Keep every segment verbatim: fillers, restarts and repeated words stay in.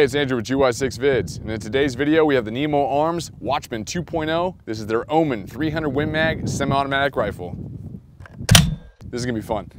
Hey, it's Andrew with G Y six vids, and in today's video we have the Nemo Arms Watchman two point oh. This is their Omen three hundred Win Mag semi-automatic rifle. This is gonna be fun.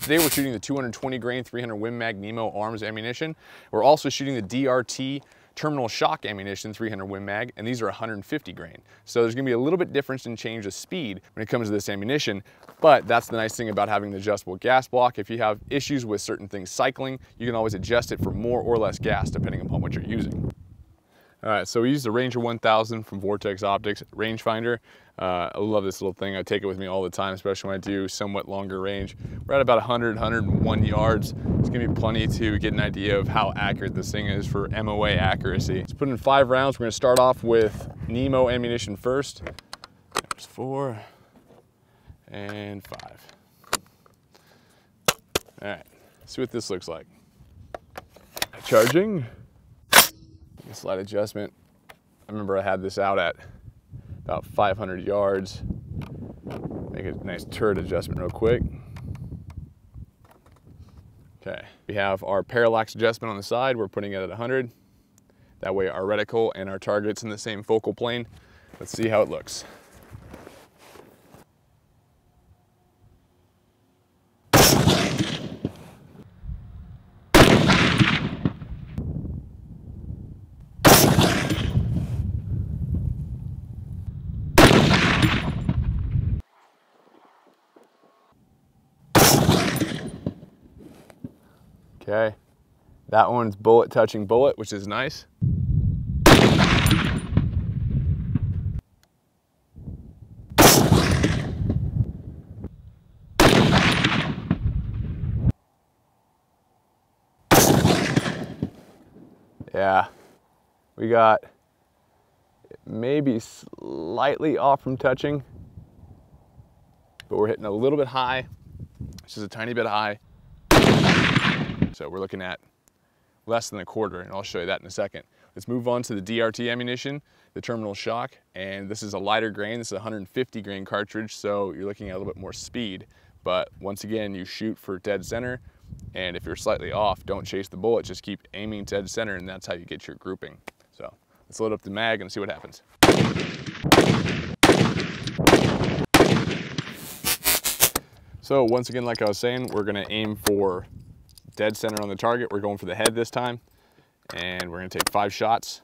Today we're shooting the two hundred twenty grain three hundred Win Mag Nemo Arms ammunition. We're also shooting the D R T Terminal Shock ammunition three hundred Win Mag, and these are one hundred fifty grain. So there's gonna be a little bit difference in change of speed when it comes to this ammunition, but that's the nice thing about having the adjustable gas block. If you have issues with certain things cycling, you can always adjust it for more or less gas depending upon what you're using. All right, so we used the Ranger one thousand from Vortex Optics rangefinder. Uh, I love this little thing. I take it with me all the time, especially when I do somewhat longer range. We're at about one hundred, one hundred one yards. It's gonna be plenty to get an idea of how accurate this thing is for M O A accuracy. Let's put in five rounds. We're gonna start off with Nemo ammunition first. There's four and five. All right, let's see what this looks like. Charging. Slight adjustment. I remember I had this out at about five hundred yards. Make a nice turret adjustment real quick. Okay, we have our parallax adjustment on the side. We're putting it at one hundred. That way our reticle and our target's in the same focal plane. Let's see how it looks. Okay, that one's bullet touching bullet, which is nice. Yeah, we got maybe slightly off from touching, but we're hitting a little bit high, just a tiny bit high. So we're looking at less than a quarter, and I'll show you that in a second. Let's move on to the D R T ammunition, the terminal shock, and this is a lighter grain. This is a one hundred fifty grain cartridge, so you're looking at a little bit more speed. But once again, you shoot for dead center, and if you're slightly off, don't chase the bullet, just keep aiming dead center, and that's how you get your grouping. So let's load up the mag and see what happens. So once again, like I was saying, we're gonna aim for dead center on the target. We're going for the head this time, and we're gonna take five shots,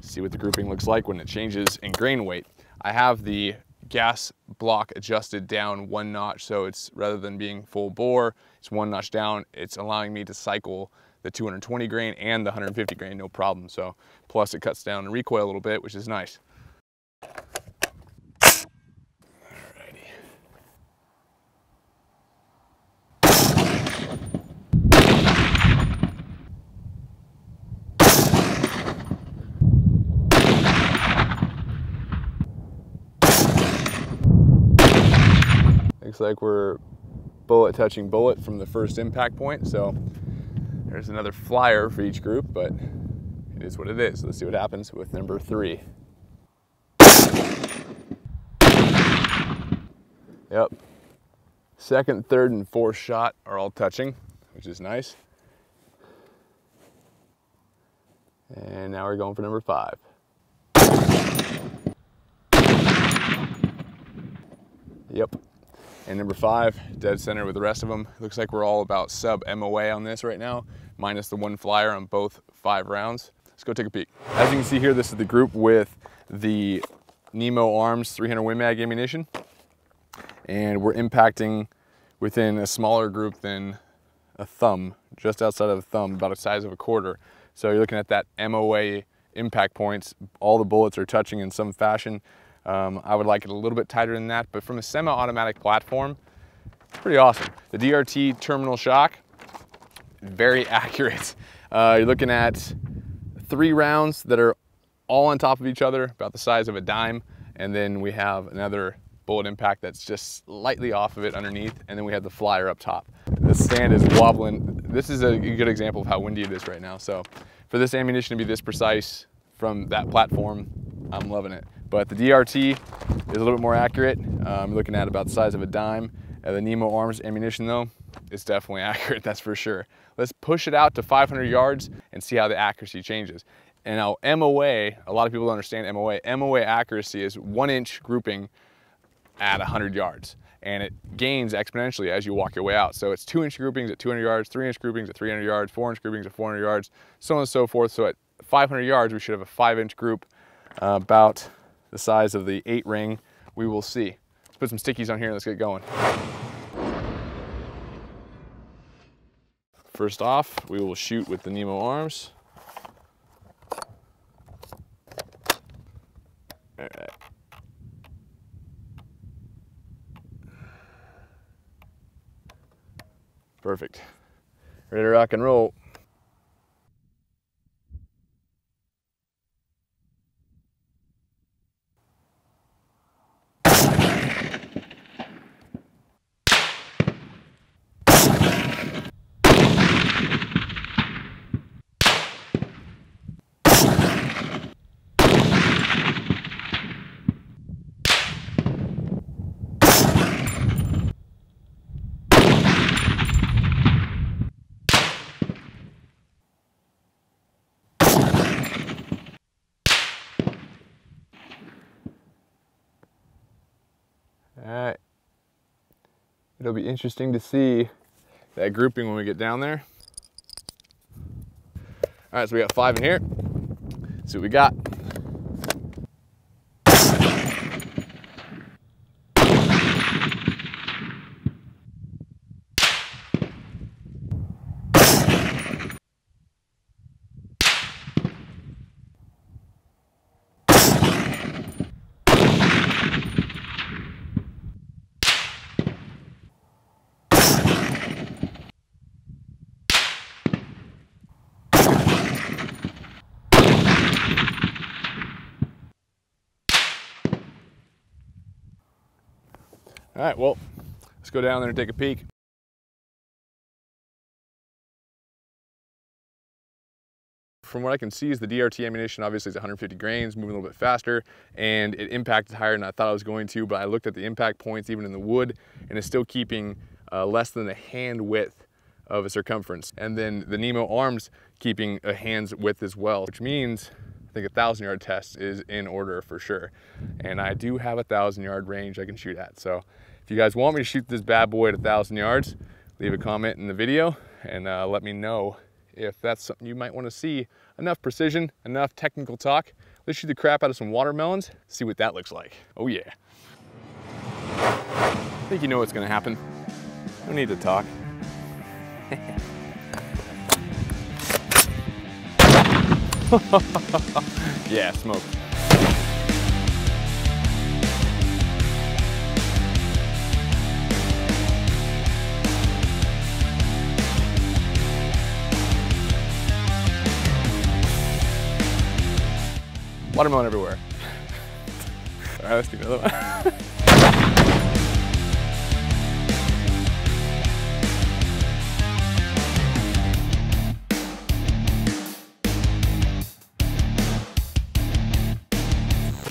see what the grouping looks like when it changes in grain weight. I have the gas block adjusted down one notch, so it's rather than being full bore, it's one notch down. It's allowing me to cycle the two hundred twenty grain and the one hundred fifty grain, no problem. So plus it cuts down the recoil a little bit, which is nice. Looks like we're bullet touching bullet from the first impact point, so there's another flyer for each group, but it is what it is. Let's see what happens with number three. Yep. Second, third, and fourth shot are all touching, which is nice. And now we're going for number five. Yep. And number five, dead center with the rest of them. Looks like we're all about sub M O A on this right now, minus the one flyer on both five rounds. Let's go take a peek. As you can see here, this is the group with the Nemo Arms three hundred Win Mag ammunition. And we're impacting within a smaller group than a thumb, just outside of the thumb, about the size of a quarter. So you're looking at that M O A impact points. All the bullets are touching in some fashion. Um, I would like it a little bit tighter than that, but from a semi-automatic platform, pretty awesome. The D R T Terminal Shock, very accurate. Uh, you're looking at three rounds that are all on top of each other, about the size of a dime, and then we have another bullet impact that's just slightly off of it underneath, and then we have the flyer up top. The stand is wobbling. This is a good example of how windy it is right now. So for this ammunition to be this precise from that platform, I'm loving it. But the D R T is a little bit more accurate. I'm looking at about the size of a dime. The Nemo Arms ammunition though, it's definitely accurate, that's for sure. Let's push it out to five hundred yards and see how the accuracy changes. And now M O A, a lot of people don't understand M O A. M O A accuracy is one inch grouping at one hundred yards, and it gains exponentially as you walk your way out. So it's two inch groupings at two hundred yards, three inch groupings at three hundred yards, four inch groupings at four hundred yards, so on and so forth. So at five hundred yards, we should have a five inch group uh, about the size of the eight ring. We will see. Let's put some stickies on here and let's get going. First off, we will shoot with the Nemo Arms. All right. Perfect. Ready to rock and roll. Alright, it'll be interesting to see that grouping when we get down there. Alright, so we got five in here. Let's see what we got. All right, well, let's go down there and take a peek. From what I can see is the D R T ammunition obviously is one hundred fifty grains, moving a little bit faster, and it impacted higher than I thought I was going to, but I looked at the impact points even in the wood, and it's still keeping uh, less than a hand width of a circumference. And then the Nemo Arms keeping a hand's width as well, which means I think a thousand yard test is in order for sure. And I do have a thousand yard range I can shoot at. So if you guys want me to shoot this bad boy at a thousand yards, leave a comment in the video and uh, let me know if that's something you might want to see. Enough precision, enough technical talk. Let's shoot the crap out of some watermelons, see what that looks like. Oh yeah. I think you know what's gonna happen. No need to talk. Yeah, smoke. Watermelon everywhere. All right, let's do another one.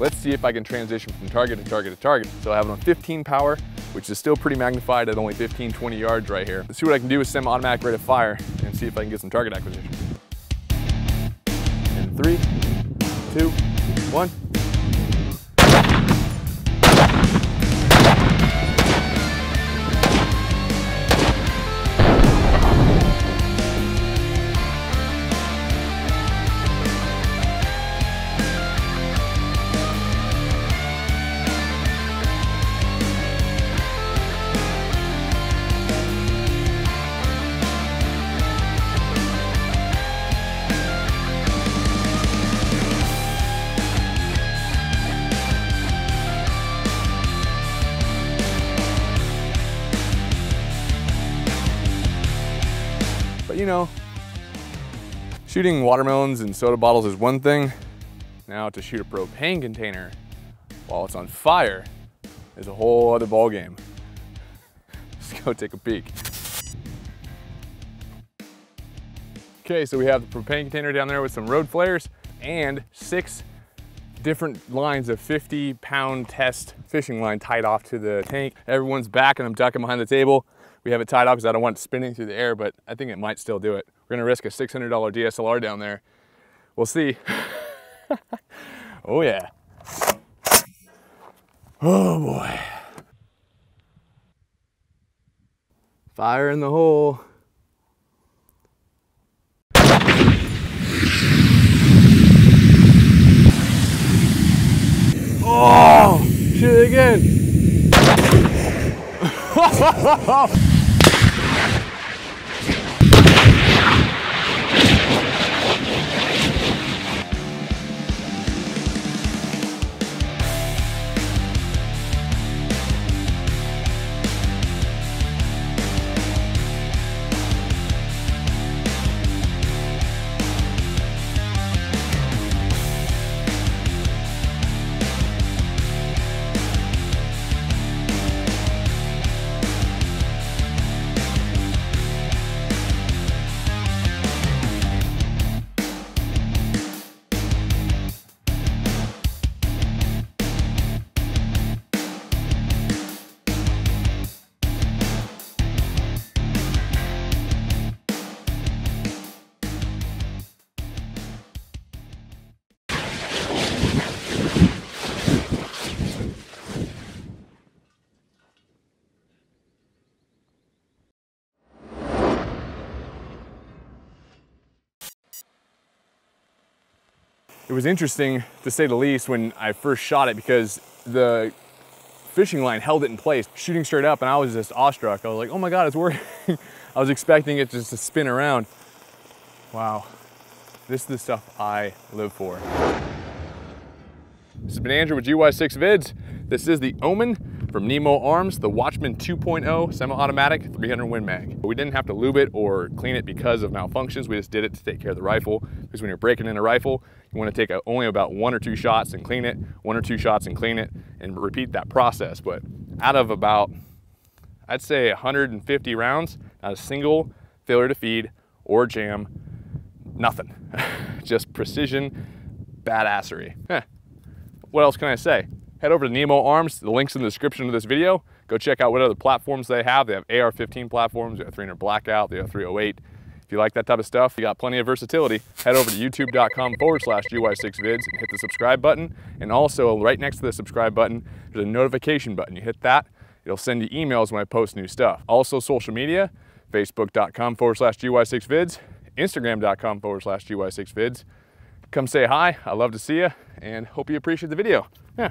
Let's see if I can transition from target to target to target. So I have it on fifteen power, which is still pretty magnified at only fifteen, twenty yards right here. Let's see what I can do with semi-automatic rate of fire and see if I can get some target acquisition. In three, two, one. know, shooting watermelons and soda bottles is one thing. Now to shoot a propane container while it's on fire is a whole other ball game. Let's go take a peek. Okay, so we have the propane container down there with some road flares and six different lines of fifty pound test fishing line tied off to the tank. Everyone's back and I'm ducking behind the table. We have it tied off because I don't want it spinning through the air, but I think it might still do it. We're gonna risk a six hundred dollar D S L R down there. We'll see. Oh yeah. Oh boy. Fire in the hole. Oh, shoot it again. It was interesting, to say the least, when I first shot it because the fishing line held it in place, shooting straight up, and I was just awestruck. I was like, oh my God, it's working. I was expecting it just to spin around. Wow, this is the stuff I live for. This has been Andrew with G Y six vids. This is the Omen from Nemo Arms, the Watchman two point oh semi-automatic three hundred Win Mag. We didn't have to lube it or clean it because of malfunctions. We just did it to take care of the rifle, because when you're breaking in a rifle, you want to take only about one or two shots and clean it, one or two shots and clean it, and repeat that process. But out of about, I'd say one hundred fifty rounds, not a single failure to feed or jam, nothing. Just precision, badassery. Huh. What else can I say? Head over to Nemo Arms, the link's in the description of this video. Go check out what other platforms they have. They have A R fifteen platforms, they have three hundred Blackout, they have three oh eight. If you like that type of stuff, you got plenty of versatility. Head over to youtube.com forward slash G Y six vids and hit the subscribe button. And also right next to the subscribe button, there's a notification button. You hit that, it'll send you emails when I post new stuff. Also social media, facebook.com forward slash G Y six vids, instagram.com forward slash G Y six vids. Come say hi, I love to see you and hope you appreciate the video. Yeah,